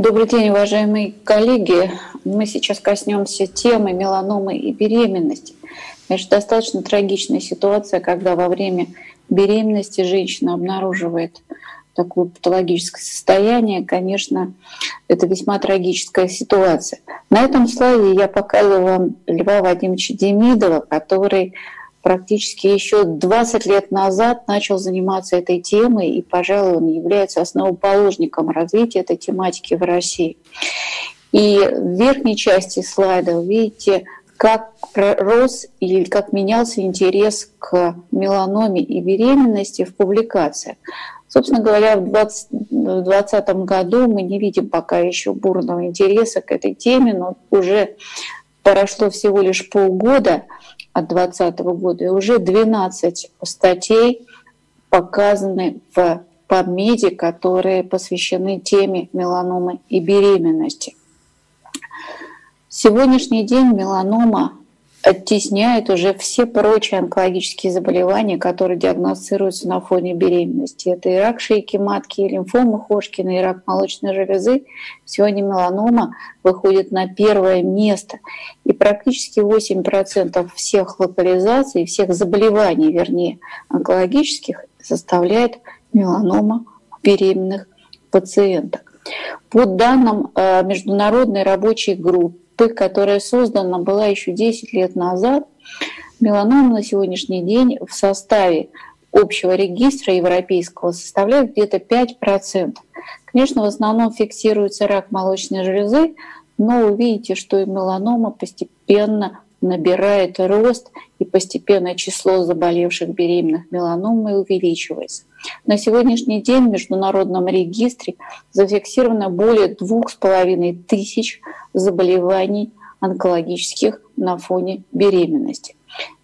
Добрый день, уважаемые коллеги. Мы сейчас коснемся темы меланомы и беременности. Значит, достаточно трагичная ситуация, когда во время беременности женщина обнаруживает такое патологическое состояние. Конечно, это весьма трагическая ситуация. На этом слайде я показываю вам Льва Вадимовича Демидова, который практически еще 20 лет назад начал заниматься этой темой, и, пожалуй, он является основоположником развития этой тематики в России. И в верхней части слайда вы видите, как рос или как менялся интерес к меланоме и беременности в публикациях. Собственно говоря, в 2020 году мы не видим пока еще бурного интереса к этой теме, но уже прошло всего лишь полгода от 2020 года, и уже 12 статей показаны в ПАМИДе, которые посвящены теме меланомы и беременности. В сегодняшний день меланома оттесняет уже все прочие онкологические заболевания, которые диагностируются на фоне беременности. Это и рак шейки матки, и лимфома Ходжкина, и рак молочной железы. Сегодня меланома выходит на первое место. И практически 8% всех локализаций, всех заболеваний, вернее, онкологических, составляет меланома беременных пациенток. По данным Международной рабочей группы, которая создана была еще 10 лет назад, меланома на сегодняшний день в составе общего регистра европейского составляет где-то 5%. Конечно, в основном фиксируется рак молочной железы, но вы видите, что и меланома постепенно набирает рост, и постепенно число заболевших беременных меланомой увеличивается. На сегодняшний день в Международном регистре зафиксировано более 2500 заболеваний онкологических на фоне беременности.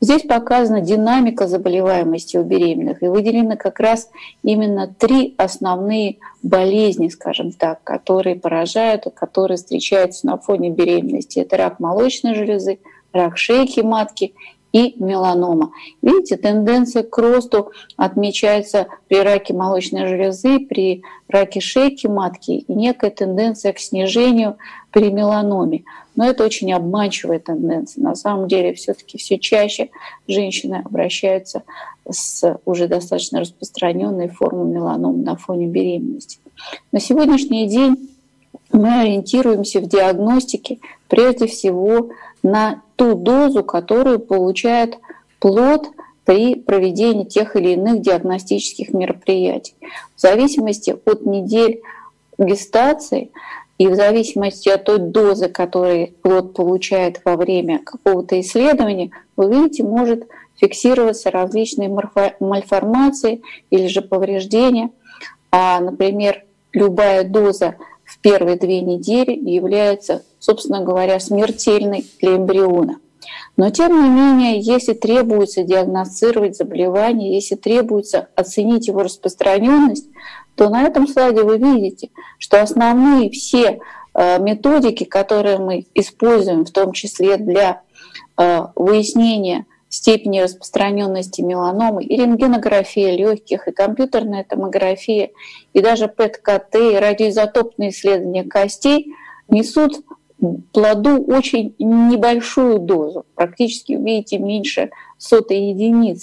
Здесь показана динамика заболеваемости у беременных, и выделены как раз именно 3 основные болезни, скажем так, которые поражают и которые встречаются на фоне беременности. Это рак молочной железы, рак шейки матки и меланома. Видите, тенденция к росту отмечается при раке молочной железы, при раке шейки матки и некая тенденция к снижению при меланоме. Но это очень обманчивая тенденция. На самом деле все-таки все чаще женщины обращаются с уже достаточно распространенной формой меланомы на фоне беременности. На сегодняшний день мы ориентируемся в диагностике прежде всего на ту дозу, которую получает плод при проведении тех или иных диагностических мероприятий. В зависимости от недель гестации и в зависимости от той дозы, которую плод получает во время какого-то исследования, вы видите, может фиксироваться различные мальформации или же повреждения. Например, любая доза в первые 2 недели является, собственно говоря, смертельной для эмбриона. Но тем не менее, если требуется диагностировать заболевание, если требуется оценить его распространенность, то на этом слайде вы видите, что основные все методики, которые мы используем, в том числе для выяснения степени распространенности меланомы, и рентгенография легких, и компьютерная томография, и даже ПЭТ-КТ, и радиоизотопные исследования костей несут плоду очень небольшую дозу, практически, видите, меньше 0,01.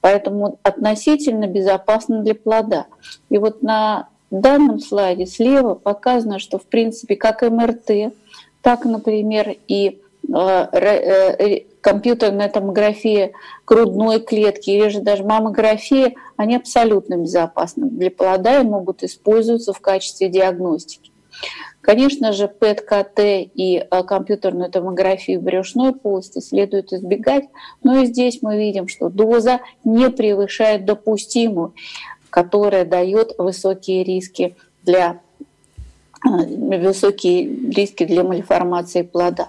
Поэтому относительно безопасно для плода. И вот на данном слайде слева показано, что в принципе как МРТ, так, например, и компьютерная томография грудной клетки или же даже маммография, они абсолютно безопасны для плода и могут использоваться в качестве диагностики. Конечно же, ПЭТ-КТ и компьютерную томографию брюшной полости следует избегать, но и здесь мы видим, что доза не превышает допустимую, которая дает высокие риски для мальформации плода.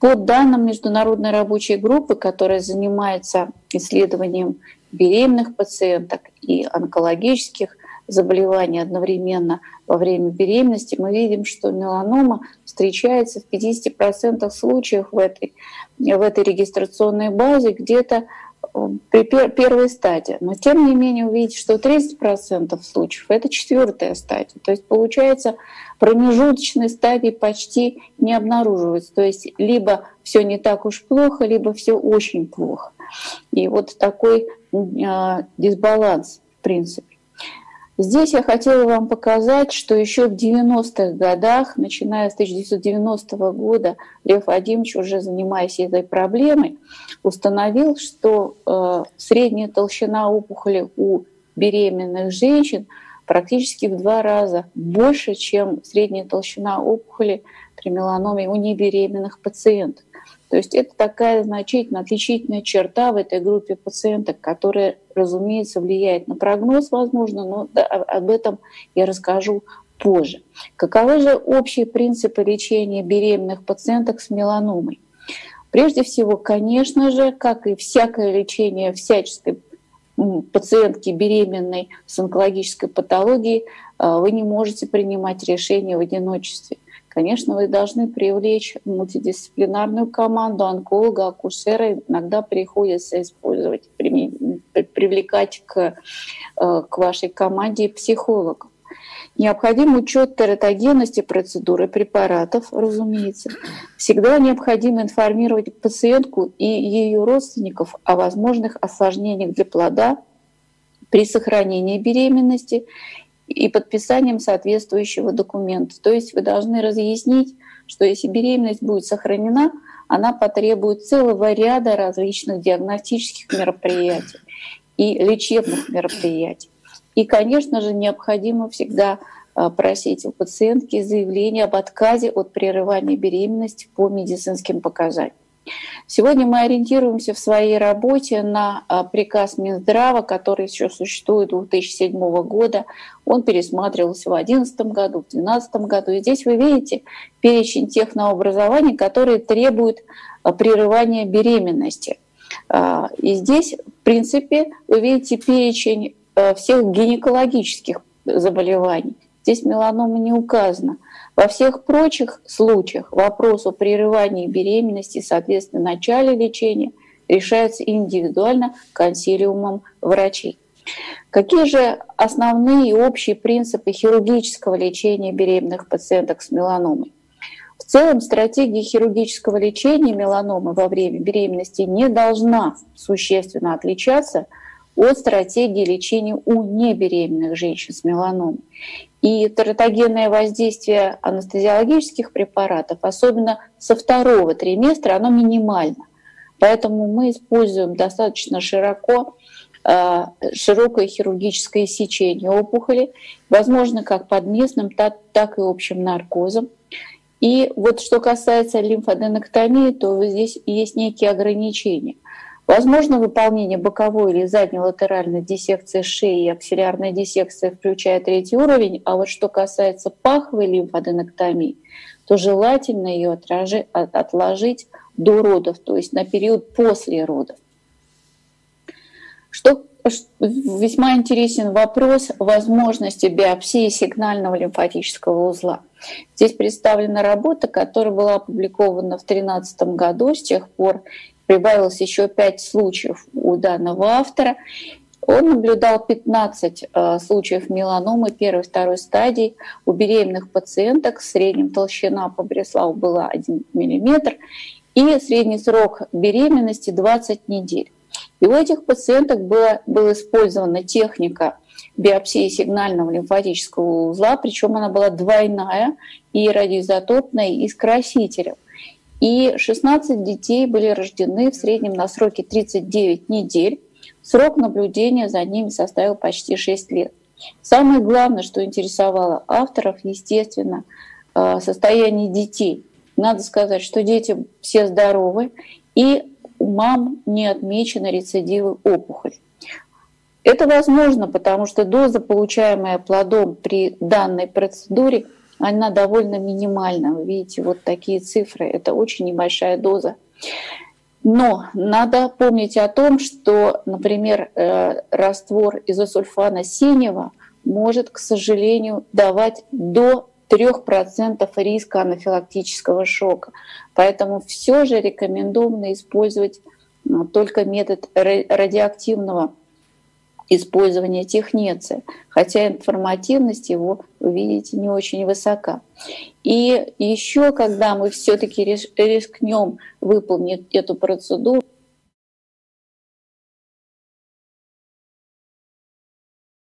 По данным Международной рабочей группы, которая занимается исследованием беременных пациенток и онкологических заболеваний одновременно во время беременности, мы видим, что меланома встречается в 50% случаев в этой регистрационной базе, где-то первая стадия. Но тем не менее увидеть, что 30% случаев — это четвертая стадия. То есть получается, промежуточной стадии почти не обнаруживается. То есть либо все не так уж плохо, либо все очень плохо. И вот такой дисбаланс, в принципе. Здесь я хотела вам показать, что еще в 90-х годах, начиная с 1990 года, Лев Вадимович, уже занимаясь этой проблемой, установил, что средняя толщина опухоли у беременных женщин практически в 2 раза больше, чем средняя толщина опухоли при меланоме у небеременных пациентов. То есть это такая значительная отличительная черта в этой группе пациенток, которая, разумеется, влияет на прогноз, возможно, но об этом я расскажу позже. Каковы же общие принципы лечения беременных пациенток с меланомой? Прежде всего, конечно же, как и всякое лечение всяческой пациентки беременной с онкологической патологией, вы не можете принимать решения в одиночестве. Конечно, вы должны привлечь мультидисциплинарную команду, онколога, акушера. Иногда приходится использовать, привлекать к вашей команде психологов. Необходим учет тератогенности процедуры препаратов, разумеется. Всегда необходимо информировать пациентку и ее родственников о возможных осложнениях для плода при сохранении беременности и подписанием соответствующего документа. То есть вы должны разъяснить, что если беременность будет сохранена, она потребует целого ряда различных диагностических мероприятий и лечебных мероприятий. И, конечно же, необходимо всегда просить у пациентки заявление об отказе от прерывания беременности по медицинским показаниям. Сегодня мы ориентируемся в своей работе на приказ Минздрава, который еще существует с 2007 года. Он пересматривался в 2011 году, в 2012 году. И здесь вы видите перечень тех новообразований, которые требуют прерывания беременности. И здесь, в принципе, вы видите перечень всех гинекологических заболеваний. Здесь меланома не указана. Во всех прочих случаях вопрос о прерывании беременности, соответственно, начале лечения, решается индивидуально консилиумом врачей. Какие же основные и общие принципы хирургического лечения беременных пациенток с меланомой? В целом, стратегия хирургического лечения меланомы во время беременности не должна существенно отличаться от стратегии лечения у небеременных женщин с меланомой. И тератогенное воздействие анестезиологических препаратов, особенно со 2-го триместра, оно минимально. Поэтому мы используем достаточно широкое хирургическое сечение опухоли, возможно, как под местным, так и общим наркозом. И вот что касается лимфоденектомии, то здесь есть некие ограничения. Возможно выполнение боковой или заднелатеральной диссекции шеи и аксиллярной диссекции, включая 3-й уровень, а вот что касается паховой лимфоденектомии, то желательно ее отложить до родов, то есть на период после родов. Весьма интересен вопрос возможности биопсии сигнального лимфатического узла. Здесь представлена работа, которая была опубликована в 2013 году, с тех пор прибавилось еще 5 случаев у данного автора. Он наблюдал 15 случаев меланомы 1-2 стадии у беременных пациенток. В среднем толщина по Бреслау была 1 мм. И средний срок беременности 20 недель. И у этих пациенток была использована техника биопсии сигнального лимфатического узла, причем она была двойная, и радиоизотопная, и с красителем. И 16 детей были рождены в среднем на сроке 39 недель. Срок наблюдения за ними составил почти 6 лет. Самое главное, что интересовало авторов, естественно, состояние детей. Надо сказать, что дети все здоровы, и у мам не отмечены рецидивы опухоли. Это возможно, потому что доза, получаемая плодом при данной процедуре, она довольно минимальна. Вы видите, вот такие цифры. Это очень небольшая доза. Но надо помнить о том, что, например, раствор изосульфана синего может, к сожалению, давать до 3% риска анафилактического шока. Поэтому все же рекомендовано использовать но только метод радиоактивного использования технеция, хотя информативность его, вы видите, не очень высока. И еще, когда мы все-таки рискнем выполнить эту процедуру,